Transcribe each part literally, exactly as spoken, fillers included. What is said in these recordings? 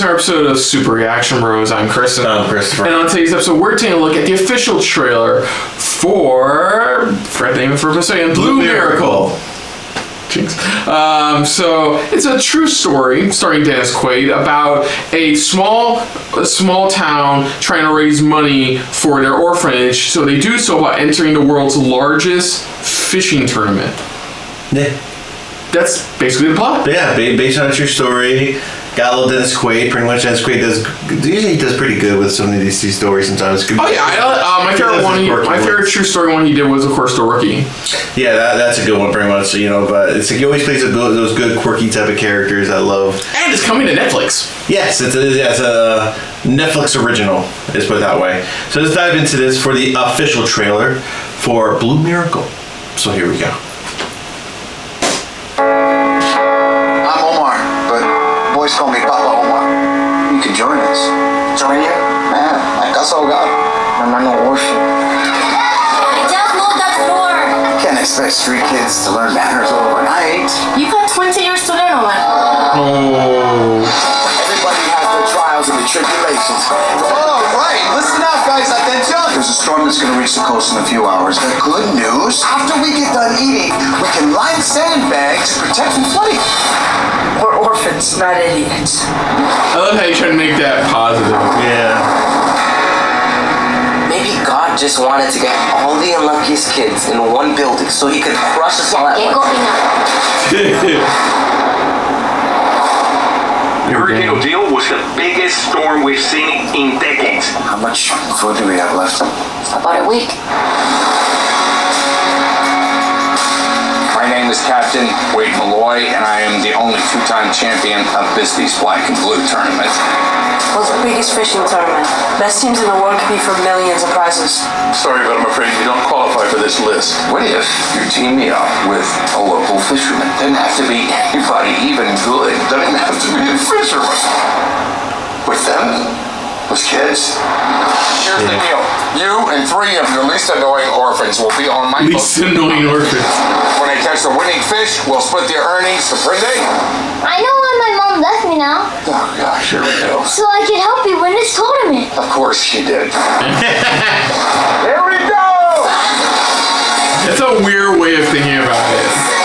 to our episode of Super Reaction Bros. I'm Chris. And I'm Christopher. And on today's episode, we're taking a look at the official trailer for... Fred Damon for a second. Blue, Blue Miracle. Miracle. Um, so it's a true story starring Dennis Quaid about a small a small town trying to raise money for their orphanage. So they do so by entering the world's largest fishing tournament. Yeah. That's basically the plot. Yeah, based on a true story. Got a little Dennis Quaid. Pretty much Dennis Quaid does usually he does pretty good with some of these, these stories sometimes. Could oh yeah, I, uh, my favorite one, he, my favorite true story one he did was of course The Rookie. Yeah, that, that's a good one, pretty much. You know, but it's like he always plays a good, those good quirky type of characters. I love. And it's coming to Netflix. Yes, it's a, it's a Netflix original. Let's put it that way. So let's dive into this for the official trailer for Blue Miracle. So here we go. Call me Papa Omar. You can join us. Join you? Man, like that's all God. I'm not no worship. Just move that floor. I can't expect three kids to learn manners overnight. You got twenty years to learn one. Oh. Everybody has their trials and their tribulations. All right, listen up, guys. Attention. There's a storm that's going to reach the coast in a few hours. The good news, after we get done eating, we can line sandbags to protect from flooding. We're orphans, not idiots. I love how you try to make that positive. Yeah. Maybe God just wanted to get all the unluckiest kids in one building so he could crush us all at once. Hurricane Odile was the biggest storm we've seen in decades. How much food do we have left? About a week. My name is Captain Wade Malloy, and I am the only two-time champion of Bisbee's Black and Blue Tournament. Well, it's the biggest fishing tournament. Best teams in the world compete for millions of prizes. Sorry, but I'm afraid you don't qualify for this list. What if you team me up with a local fisherman? Doesn't have to be anybody even good. Doesn't have to be a fisherman. With them? With kids? Here's the deal. You and three of your least annoying orphans will be on my boat. Least annoying orphans. When I catch the winning fish, we'll split their earnings to Friday. I know why my mom left me now. Oh gosh, here we go. So I can help you win this tournament. Of course she did. Here we go! That's a weird way of thinking about it.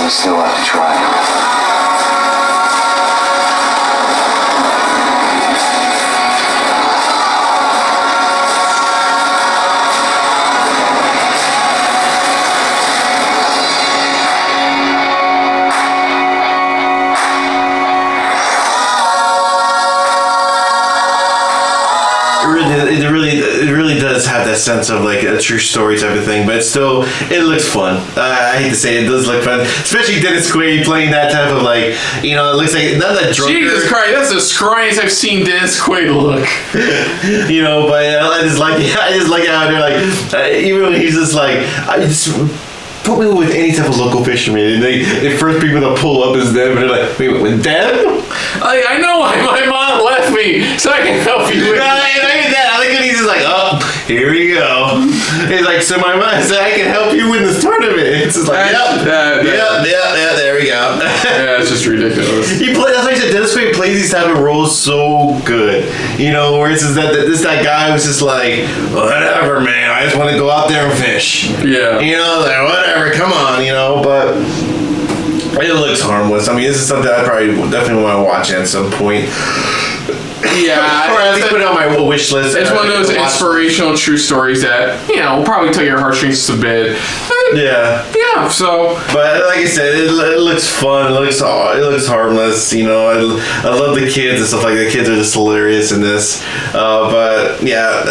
We still have to try. It really, it really does have that sense of like a true story type of thing, but it's still, it looks fun. Uh, I hate to say it, it does look fun, especially Dennis Quaid playing that type of like, you know, it looks like not that drunk. Jesus Christ, that's the scrawniest I've seen Dennis Quaid look. You know, but I just like, I just like how they're like, uh, even when he's just like, I just put me with any type of local fisherman, and they, the first people to pull up is them, and they're like, wait, with them? I, I know why my mom left me, so I can help you with. Here you go. It's like, so my mom said, I can help you win this tournament. It's just like, yep, yep, yep, yep, there we go. Yeah, it's just ridiculous. He play, that's like I said, Dennis Quaid plays these type of roles so good. You know, where it's just that, that this that guy who's just like, whatever, man, I just want to go out there and fish. Yeah. You know, like, whatever, come on, you know, but... It looks harmless. I mean, this is something I probably definitely want to watch at some point. Yeah, or at least put it on my wish list. It's one of those inspirational true stories that, you know, will probably tug your heartstrings to bed. Yeah. Yeah, so. But like I said, it, it looks fun. It looks it looks harmless. You know, I, I love the kids and stuff like that. The kids are just hilarious in this. Uh, but yeah,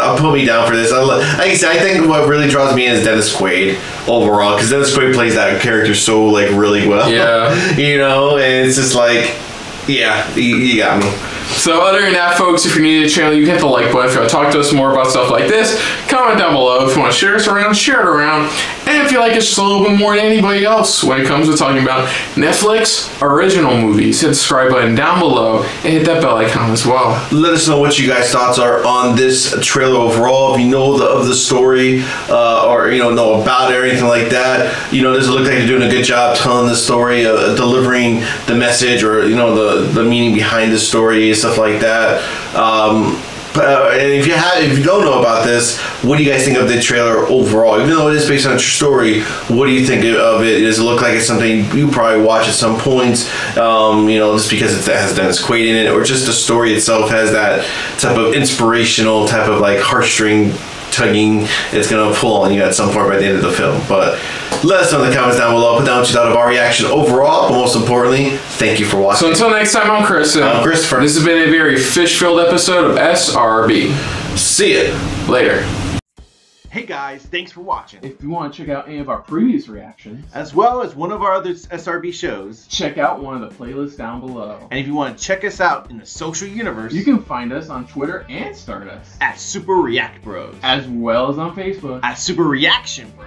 I'll put me down for this. I love, like I said, I think what really draws me in is Dennis Quaid overall, because Dennis Quaid plays that character so like really well. Yeah. You know, and it's just like, yeah, you, you got me. So other than that, folks, if you're new to the channel, you can hit the like button. If you want to talk to us more about stuff like this, comment down below. If you want to share us around, share it around. And if you like it just a little bit more than anybody else when it comes to talking about Netflix original movies, hit the subscribe button down below and hit that bell icon as well. Let us know what you guys' thoughts are on this trailer overall. If you know the, of the story uh, or you know know about it or anything like that, you know, this looks like you're doing a good job telling the story, uh, delivering the message or you know the the meaning behind the story, stuff like that. Um, Uh, and if you have, if you don't know about this, what do you guys think of the trailer overall? Even though it is based on your story, what do you think of it? Does it look like it's something you probably watch at some points? Um, you know, just because it has Dennis Quaid in it, or just the story itself has that type of inspirational, type of like heartstring tugging it's going to pull on you at some point by the end of the film. But let us know in the comments down below. Put down what you thought of our reaction overall, but most importantly, thank you for watching. So until next time, I'm Chris. I'm Christopher. This has been a very fish-filled episode of S R B. See you later. Hey guys, thanks for watching. If you want to check out any of our previous reactions, as well as one of our other S R B shows, check out one of the playlists down below. And if you want to check us out in the social universe, you can find us on Twitter and Stardust at Super React Bros, as well as on Facebook at Super Reaction Bros.